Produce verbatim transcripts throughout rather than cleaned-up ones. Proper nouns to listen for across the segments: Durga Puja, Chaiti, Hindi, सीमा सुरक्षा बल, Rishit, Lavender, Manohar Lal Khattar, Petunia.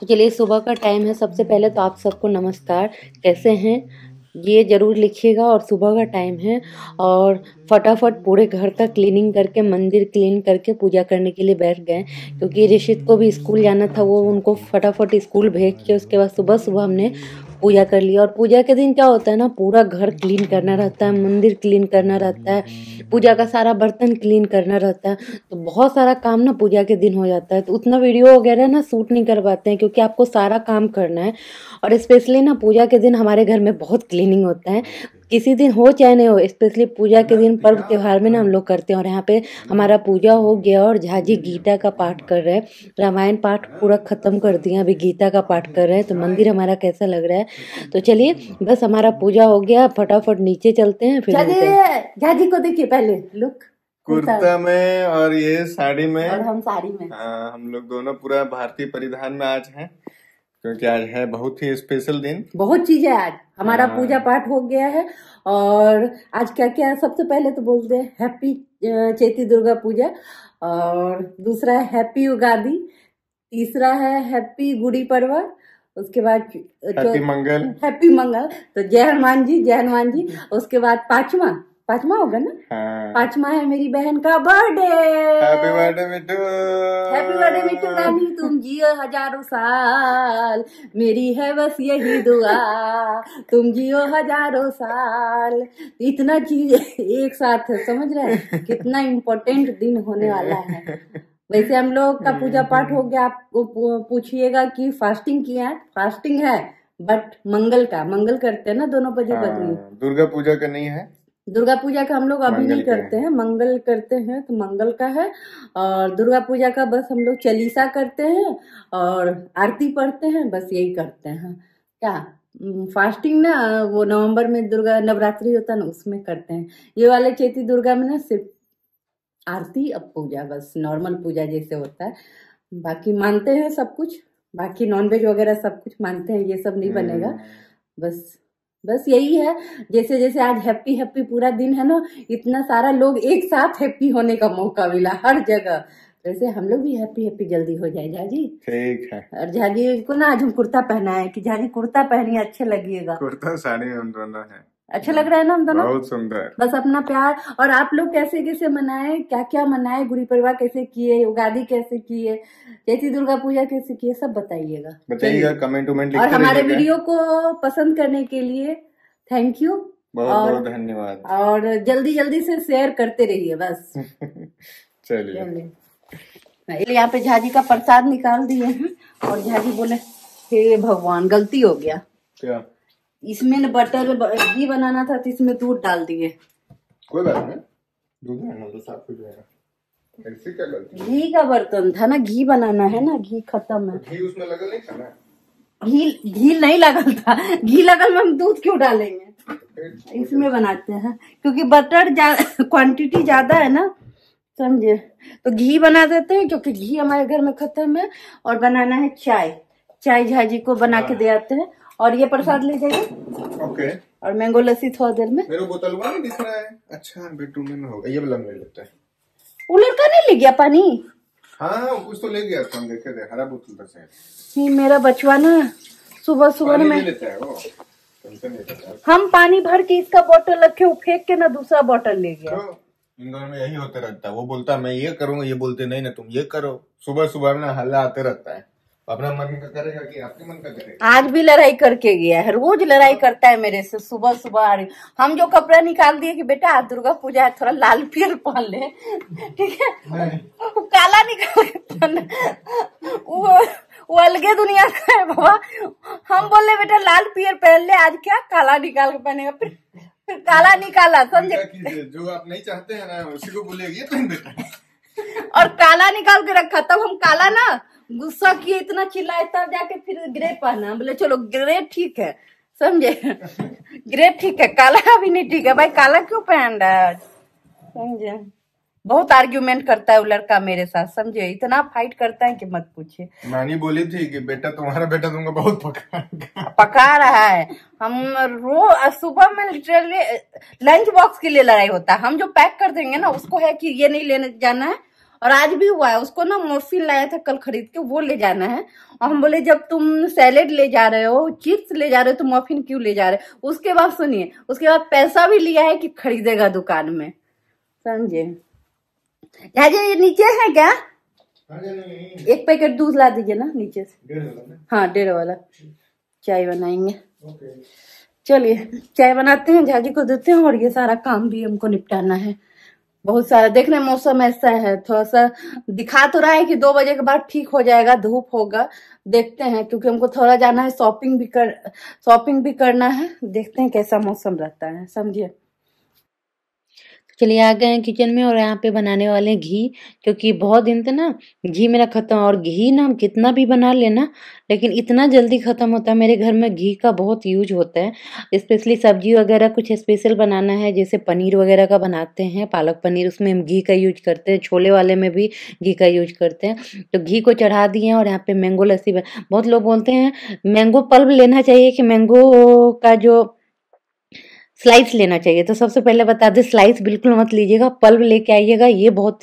तो चलिए सुबह का टाइम है, सबसे पहले तो आप सबको नमस्कार। कैसे हैं ये ज़रूर लिखिएगा। और सुबह का टाइम है और फटाफट पूरे घर का क्लीनिंग करके मंदिर क्लीन करके पूजा करने के लिए बैठ गए, क्योंकि ऋषित को भी स्कूल जाना था। वो उनको फटाफट स्कूल भेज के उसके बाद सुबह सुबह हमने पूजा कर ली। और पूजा के दिन क्या होता है ना, पूरा घर क्लीन करना रहता है, मंदिर क्लीन करना रहता है, पूजा का सारा बर्तन क्लीन करना रहता है, तो बहुत सारा काम ना पूजा के दिन हो जाता है। तो उतना वीडियो वगैरह ना शूट नहीं कर पाते हैं, क्योंकि आपको सारा काम करना है। और स्पेशली ना पूजा के दिन हमारे घर में बहुत क्लीनिंग होता है, किसी दिन हो चाहे नहीं हो, स्पेशली पूजा के दिन पर्व त्यौहार में ना हम लोग करते हैं। और यहाँ पे हमारा पूजा हो गया और झाजी गीता का पाठ कर रहे हैं, रामायण पाठ पूरा ख़त्म कर दिया, अभी गीता का पाठ कर रहे हैं। तो मंदिर हमारा कैसा लग रहा है, तो चलिए बस हमारा पूजा हो गया, फटाफट नीचे चलते हैं। फिर झाजी को देखिए, पहले लुक कुर्ता में और ये साड़ी में, और हम साड़ी में, आ, हम लोग दोनों पूरा भारतीय परिधान में आज है, क्योंकि आज है बहुत ही स्पेशल दिन। बहुत चीजें आज हमारा पूजा पाठ हो गया है। और आज क्या क्या है, सबसे पहले तो बोलते हैं हैप्पी चैती दुर्गा पूजा, और दूसरा है हैप्पी उगादी, तीसरा है हैप्पी गुड़ी पड़वा, उसके बाद हैप्पी मंगल, हैप्पी मंगल, तो जय हनुमान जी, जय हनुमान जी। उसके बाद पांचवा पांचवा होगा ना, हाँ। पांचवा है मेरी बहन का birthday. Happy birthday Mithu, happy birthday Mithu रानी, तुम जियो हजारों साल, मेरी है बस यही दुआ, तुम जियो हजारों साल। इतना चीज एक साथ है, समझ रहे हैं कितना इम्पोर्टेंट दिन होने वाला है। वैसे हम लोग का पूजा पाठ हो गया। आपको पूछिएगा कि फास्टिंग किया है, फास्टिंग है बट मंगल का, मंगल करते हैं ना दोनों पति पत्नी, दुर्गा पूजा का नहीं है, दुर्गा पूजा का हम लोग अभी नहीं करते हैं, मंगल करते हैं, तो मंगल का है। और दुर्गा पूजा का बस हम लोग चालीसा करते हैं और आरती पढ़ते हैं, बस यही करते हैं। क्या फास्टिंग ना, वो नवंबर में दुर्गा नवरात्रि होता है ना, उसमें करते हैं। ये वाले चैती दुर्गा में ना सिर्फ आरती अब पूजा, बस नॉर्मल पूजा जैसे होता है, बाकी मानते हैं सब कुछ, बाकी नॉनवेज वगैरह सब कुछ मानते हैं, ये सब नहीं बनेगा। बस बस यही है, जैसे जैसे आज हैप्पी हैप्पी पूरा दिन है ना, इतना सारा लोग एक साथ हैप्पी होने का मौका मिला हर जगह। वैसे हम लोग भी हैप्पी हैप्पी जल्दी हो जाए झाजी, ठीक है। और झाजी को ना आज हम कुर्ता पहना है कि झाजी कुर्ता पहनी, अच्छे लगिएगा। कुर्ता साड़ी में हम दोनों है, अच्छा लग रहा है ना हम दोनों, बहुत सुंदर। बस अपना प्यार। और आप लोग कैसे कैसे मनाए, क्या क्या मनाए, गुड़ी पड़वा कैसे किए, उगादी कैसे किए, चैती दुर्गा पूजा कैसे किए, सब बताइएगा बताइएगा कमेंट उमेंट। और हमारे वीडियो को पसंद करने के लिए थैंक यू, बहुत बहुत धन्यवाद। और जल्दी जल्दी से शेयर करते रहिए बस। चलिए यहाँ पे झाजी का प्रसाद निकाल दिए हैं। और झाजी बोले हे भगवान गलती हो गया, क्या इसमें न बटर घी बनाना था, तो इसमें दूध डाल दिए। कोई बात नहीं, दूध डालना तो साफ हो जाएगा, ऐसे क्या गलती। घी का बर्तन था ना, घी बनाना है ना, घी खत्म है। घी उसमें लगल नहीं था ना, घी घी नहीं लगल था, घी लगल में हम दूध क्यों डालेंगे, इसमें बनाते हैं, क्योंकि बटर क्वांटिटी ज्यादा है ना, समझे, तो घी बना देते हैं, क्योंकि घी हमारे घर में खत्म है। और बनाना है चाय, चाय झाजी को बना के दे आते हैं। और ये प्रसाद ले जाइए, ओके। और मैंगो लस्सी थोड़ा देर में, मेरे बोतल में दिख रहा है, अच्छा बेटू में होगा, ये वाला ले लेते हैं। वो लड़का नहीं ले गया पानी, हाँ कुछ तो ले गया, तुम देखे थे हरा बोतल था। नहीं मेरा बचवा ना सुबह सुबह में ले लेता है वो, हम पानी भर के इसका बोतल रखे, वो फेंक के ना दूसरा बोतल ले गया। इन दोनों में यही होते रहता है, वो बोलता मैं ये करूँगा, ये बोलते नहीं ना तुम ये करो, सुबह सुबह में हल्ला आते रहता है। अपना मन का करेगा कि आपके मन का करेगा। आज भी लड़ाई करके गया है, रोज लड़ाई करता है मेरे से। सुबह सुबह आ रही, हम जो कपड़ा निकाल दिए कि बेटा आज दुर्गा पूजा है, थोड़ा लाल पील पहन ले, ठीक है, काला निकाल, वो वो अलगे दुनिया का है बाबा। हम बोले बेटा लाल पील पहन ले, आज क्या काला निकाल के पहनेगा, फिर फिर काला निकाला, समझे, जो आप नहीं चाहते है ना उसी को बोलेगी पहन बेटा। और काला निकाल के रखा, तब हम काला ना गुस्सा किए, इतना चिल्लाए, तब जाके फिर ग्रे पहना, बोले चलो ग्रे ठीक है, समझे ग्रे ठीक है, काला भी नहीं ठीक है, भाई काला क्यों पहन रहा है, समझे। बहुत आर्ग्यूमेंट करता है वो लड़का मेरे साथ, समझे, इतना फाइट करता है कि मत पूछिए। नानी बोली थी कि बेटा तुम्हारा बेटा तुमको बहुत पका पका रहा है। हम रोज सुबह में लिटरली लंच बॉक्स के लिए लड़ाई होता है, हम जो पैक कर देंगे ना उसको है कि ये नहीं लेने जाना है, और आज भी हुआ है। उसको ना मॉर्फिन लाया था कल खरीद के, वो ले जाना है। और हम बोले जब तुम सैलेड ले जा रहे हो, चिप्स ले जा रहे हो, तो मॉर्फिन क्यों ले जा रहे हो। उसके बाद सुनिए, उसके बाद पैसा भी लिया है कि खरीदेगा दुकान में, समझे। ये नीचे है क्या, एक पैकेट दूध ला दीजिए ना नीचे से। हाँ, डेढ़ वाला। चाय बनाएंगे, चलिए चाय बनाते हैं, झाजी को देते हैं। और ये सारा काम भी हमको निपटाना है, बहुत सारा। देख रहे हैं मौसम ऐसा है, थोड़ा सा दिखा तो रहा है कि दो बजे के बाद ठीक हो जाएगा, धूप होगा, देखते हैं। क्योंकि हमको थोड़ा जाना है, शॉपिंग भी कर शॉपिंग भी करना है, देखते हैं कैसा मौसम रहता है, समझिए। चलिए आ गए हैं किचन में और यहाँ पे बनाने वाले घी, क्योंकि बहुत दिन से ना घी मेरा खत्म। और घी ना हम कितना भी बना लेना, लेकिन इतना जल्दी खत्म होता है। मेरे घर में घी का बहुत यूज होता है, स्पेशली सब्जी वगैरह कुछ स्पेशल बनाना है, जैसे पनीर वगैरह का बनाते हैं, पालक पनीर, उसमें हम घी का यूज करते हैं। छोले वाले में भी घी का यूज करते हैं। तो घी को चढ़ा दिए हैं और यहाँ पे मैंगो लस्सी। बहुत लोग बोलते हैं मैंगो पल्प लेना चाहिए कि मैंगो का जो स्लाइस लेना चाहिए, तो सबसे पहले बता दें स्लाइस बिल्कुल मत लीजिएगा, पल्प लेके आइएगा, ये बहुत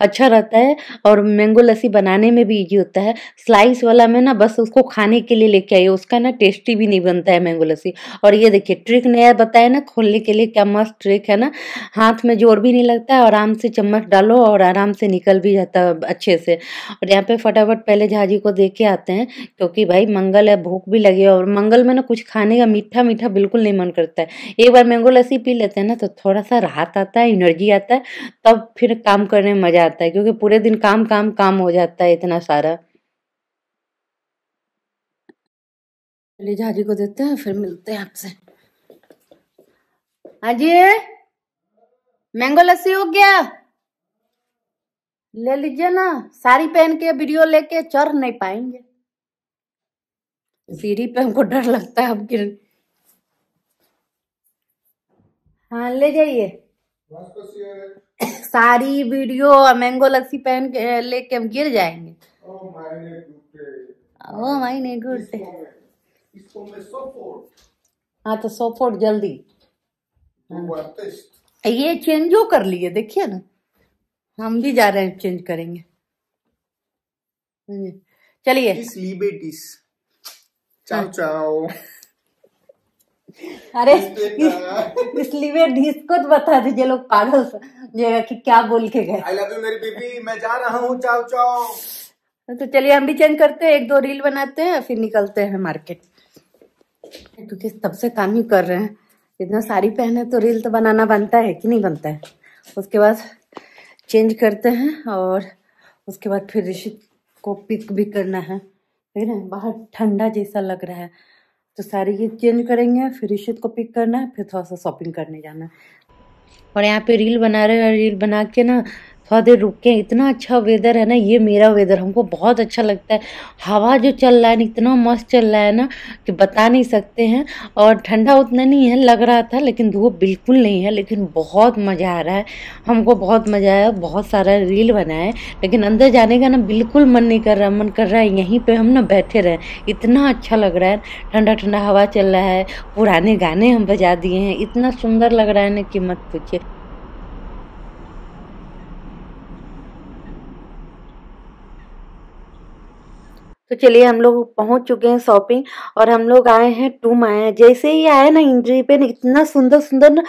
अच्छा रहता है। और मैंगो लस्सी बनाने में भी इजी होता है। स्लाइस वाला में ना बस उसको खाने के लिए लेके आइए, उसका ना टेस्टी भी नहीं बनता है मैंगो लस्सी। और ये देखिए ट्रिक नया बताया ना खोलने के लिए, क्या मस्त ट्रिक है ना। हाथ में जोर भी नहीं लगता है, आराम से चम्मच डालो और आराम से निकल भी जाता है अच्छे से। और यहाँ पे फटाफट पहले झाजी को दे के आते हैं, क्योंकि भाई मंगल है, भूख भी लगी। और मंगल में ना कुछ खाने का मीठा मीठा बिल्कुल नहीं मन करता है। एक बार मैंगो लस्सी पी लेते हैं ना तो थोड़ा सा राहत आता है, एनर्जी आता है, तब फिर काम करने में मजा आता है। क्योंकि पूरे दिन काम काम काम हो जाता है इतना सारा। चलिए झाजी को देते हैं, फिर मिलते हैं आपसे। हाँ जी, मैंगो लस्सी हो गया, ले लीजिए ना। साड़ी पहन के वीडियो लेके चढ़ नहीं पाएंगे, सीढ़ी पे हमको डर लगता है। अब हाँ ले जाइए सारी वीडियो मैंगो लस्सी पहन के लेके हम गिर जाएंगे। ओ माय ने गुड। हाँ तो सोफोर्ट जल्दी। ये चेंजो कर लिए, देखिए ना, हम भी जा रहे हैं, चेंज करेंगे। चलिए चाओ चाओ। अरे इसलिए डिस्कोट बता दीजिए, लोग पागल जाएगा कि क्या बोल के गए। आई लव यू मेरी बेबी, मैं जा रहा हूँ, चाओ चाओ। तो चलिए हम भी चेंज करते हैं, एक दो रील बनाते हैं, फिर निकलते हैं मार्केट, क्योंकि तब से काम ही कर रहे हैं। इतना साड़ी पहने तो रील तो बनाना बनता है कि नहीं बनता है। उसके बाद चेंज करते हैं और उसके बाद फिर ऋषित को पिक भी करना है, ठीक है। बाहर ठंडा जैसा लग रहा है, तो सारी ये चेंज करेंगे, फिर ऋषित को पिक करना है, फिर थोड़ा सा शॉपिंग करने जाना है। और यहाँ पे रील बना रहे हैं, रील बना के ना थोड़ा देर रुके। इतना अच्छा वेदर है ना, ये मेरा वेदर हमको बहुत अच्छा लगता है। हवा जो चल रहा है ना, इतना मस्त चल रहा है ना कि बता नहीं सकते हैं। और ठंडा उतना नहीं है, लग रहा था, लेकिन धूप बिल्कुल नहीं है, लेकिन बहुत मज़ा आ रहा है हमको, बहुत मज़ा आया। बहुत सारा रील बनाए, लेकिन अंदर जाने का ना बिल्कुल मन नहीं कर रहा। मन कर रहा है यहीं पर हम ना बैठे रहें, इतना अच्छा लग रहा है। ठंडा ठंडा हवा चल रहा है, पुराने गाने हम बजा दिए हैं, इतना सुंदर लग रहा है ना कि मत पूछिए। तो चलिए हम लोग पहुंच चुके हैं शॉपिंग, और हम लोग आए हैं टूम आए हैं। जैसे ही आए ना एंट्री पे, इतना सुंदर सुंदर ना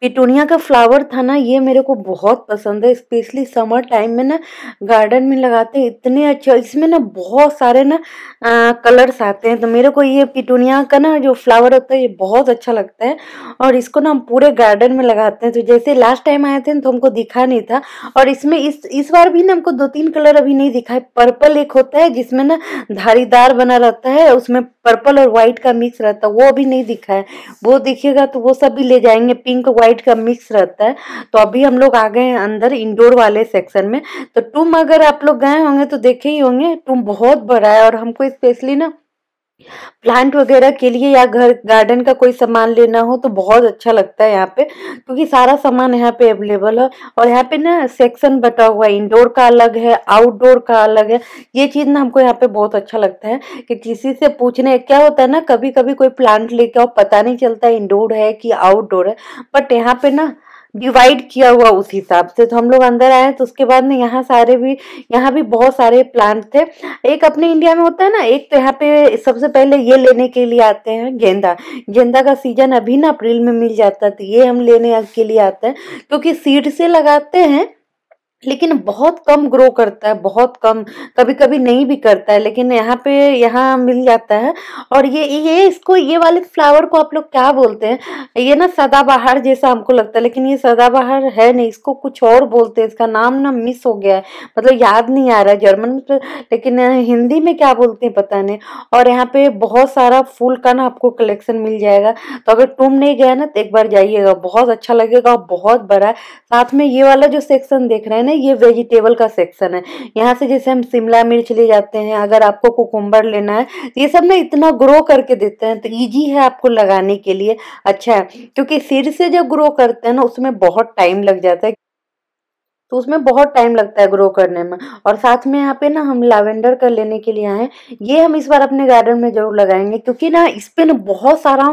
पिटूनिया का फ्लावर था ना, ये मेरे को बहुत पसंद है। स्पेशली समर टाइम में ना गार्डन में लगाते हैं, इतने अच्छे। इसमें ना बहुत सारे ना आ, कलर्स आते हैं, तो मेरे को ये पिटूनिया का ना जो फ्लावर होता है ये बहुत अच्छा लगता है। और इसको ना हम पूरे गार्डन में लगाते हैं। तो जैसे लास्ट टाइम आए थे तो हमको दिखा नहीं था, और इसमें इस इस बार भी ना हमको दो तीन कलर अभी नहीं दिखा है। पर्पल एक होता है जिसमें ना धारीदार बना रहता है, उसमें पर्पल और व्हाइट का मिक्स रहता है, वो अभी नहीं दिखा है। वो दिखेगा तो वो सब भी ले जाएंगे। पिंक व्हाइट का मिक्स रहता है। तो अभी हम लोग आ गए अंदर इंडोर वाले सेक्शन में। तो टूम अगर आप लोग गए होंगे तो देखे ही होंगे, टूम बहुत बड़ा है। और हमको स्पेशली ना प्लांट वगैरह के लिए या घर गार्डन का कोई सामान लेना हो तो बहुत अच्छा लगता है यहाँ पे, क्योंकि सारा सामान यहाँ पे अवेलेबल है। और यहाँ पे ना सेक्शन बटा हुआ है, इंडोर का अलग है, आउटडोर का अलग है। ये चीज़ ना हमको यहाँ पे बहुत अच्छा लगता है कि किसी से पूछने, क्या होता है ना कभी कभी कोई प्लांट लेके आओ, पता नहीं चलता है इंडोर है कि आउटडोर है। बट यहाँ पे ना डिवाइड किया हुआ उस हिसाब से। तो हम लोग अंदर आए तो उसके बाद ना यहाँ सारे भी यहाँ भी बहुत सारे प्लांट थे। एक अपने इंडिया में होता है ना, एक तो यहाँ पे सबसे पहले ये लेने के लिए आते हैं गेंदा। गेंदा का सीजन अभी ना अप्रैल में मिल जाता है, तो ये हम लेने के लिए आते हैं क्योंकि सीड से लगाते हैं लेकिन बहुत कम ग्रो करता है, बहुत कम, कभी कभी नहीं भी करता है, लेकिन यहाँ पे यहाँ मिल जाता है। और ये ये इसको ये वाले फ्लावर को आप लोग क्या बोलते हैं? ये ना सदाबहार जैसा हमको लगता है लेकिन ये सदाबहार है नहीं, इसको कुछ और बोलते हैं। इसका नाम ना मिस हो गया है, मतलब याद नहीं आ रहा है जर्मन, लेकिन हिंदी में क्या बोलते हैं पता नहीं। और यहाँ पे बहुत सारा फूल का ना आपको कलेक्शन मिल जाएगा, तो अगर तुम नहीं गया ना तो एक बार जाइएगा, बहुत अच्छा लगेगा और बहुत बड़ा है। साथ में ये वाला जो सेक्शन देख रहे हैं ना, ये वेजिटेबल का सेक्शन है। यहाँ से जैसे हम शिमला मिर्च ले जाते हैं, अगर आपको कुकुम्बर लेना है, ये सब ना इतना ग्रो करके देते हैं तो इजी है आपको लगाने के लिए, अच्छा है। क्योंकि सीड से जो ग्रो करते हैं ना उसमें बहुत टाइम लग जाता है, तो उसमें बहुत टाइम लगता है ग्रो करने में। और साथ में यहाँ पे ना हम लैवेंडर का लेने के लिए आए, ये हम इस बार अपने गार्डन में जरूर लगाएंगे क्योंकि ना इस पे ना बहुत सारा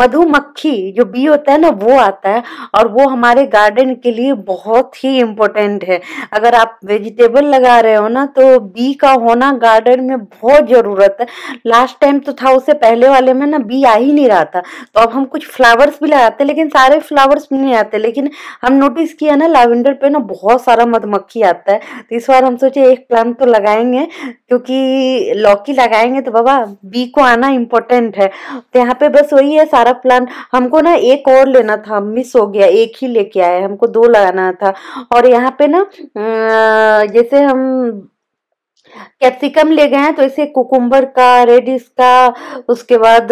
मधुमक्खी जो बी होता है ना वो आता है, और वो हमारे गार्डन के लिए बहुत ही इम्पोर्टेंट है। अगर आप वेजिटेबल लगा रहे हो ना तो बी का होना गार्डन में बहुत ज़रूरत है। लास्ट टाइम तो था, उससे पहले वाले में ना बी आ ही नहीं रहा था, तो अब हम कुछ फ्लावर्स भी लगाते लेकिन सारे फ्लावर्स भी नहीं आते, लेकिन हम नोटिस किया ना लैवेंडर पे ना बहुत सारा मधुमक्खी आता है। तो इस बार हम सोचे एक प्लांट तो लगाएंगे क्योंकि लौकी लगाएंगे तो बाबा बी को आना इम्पोर्टेंट है। तो यहाँ पे बस वही है सारा प्लांट। हमको ना एक और लेना था, मिस हो गया, एक ही लेके आए, हमको दो लगाना था। और यहाँ पे ना जैसे हम कैप्सिकम ले गए हैं तो इसे कुकुम्बर का, रेडिस का, उसके बाद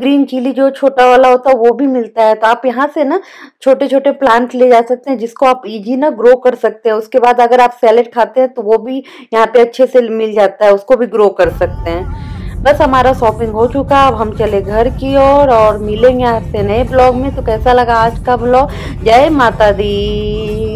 ग्रीन चिली जो छोटा वाला होता है वो भी मिलता है। तो आप यहाँ से ना छोटे छोटे प्लांट ले जा सकते हैं जिसको आप इजी ना ग्रो कर सकते हैं। उसके बाद अगर आप सैलेड खाते हैं तो वो भी यहाँ पे अच्छे से मिल जाता है, उसको भी ग्रो कर सकते हैं। बस हमारा शॉपिंग हो चुका, अब हम चले घर की ओर और, और मिलेंगे आपसे नए ब्लॉग में। तो कैसा लगा आज का ब्लॉग? जय माता दी।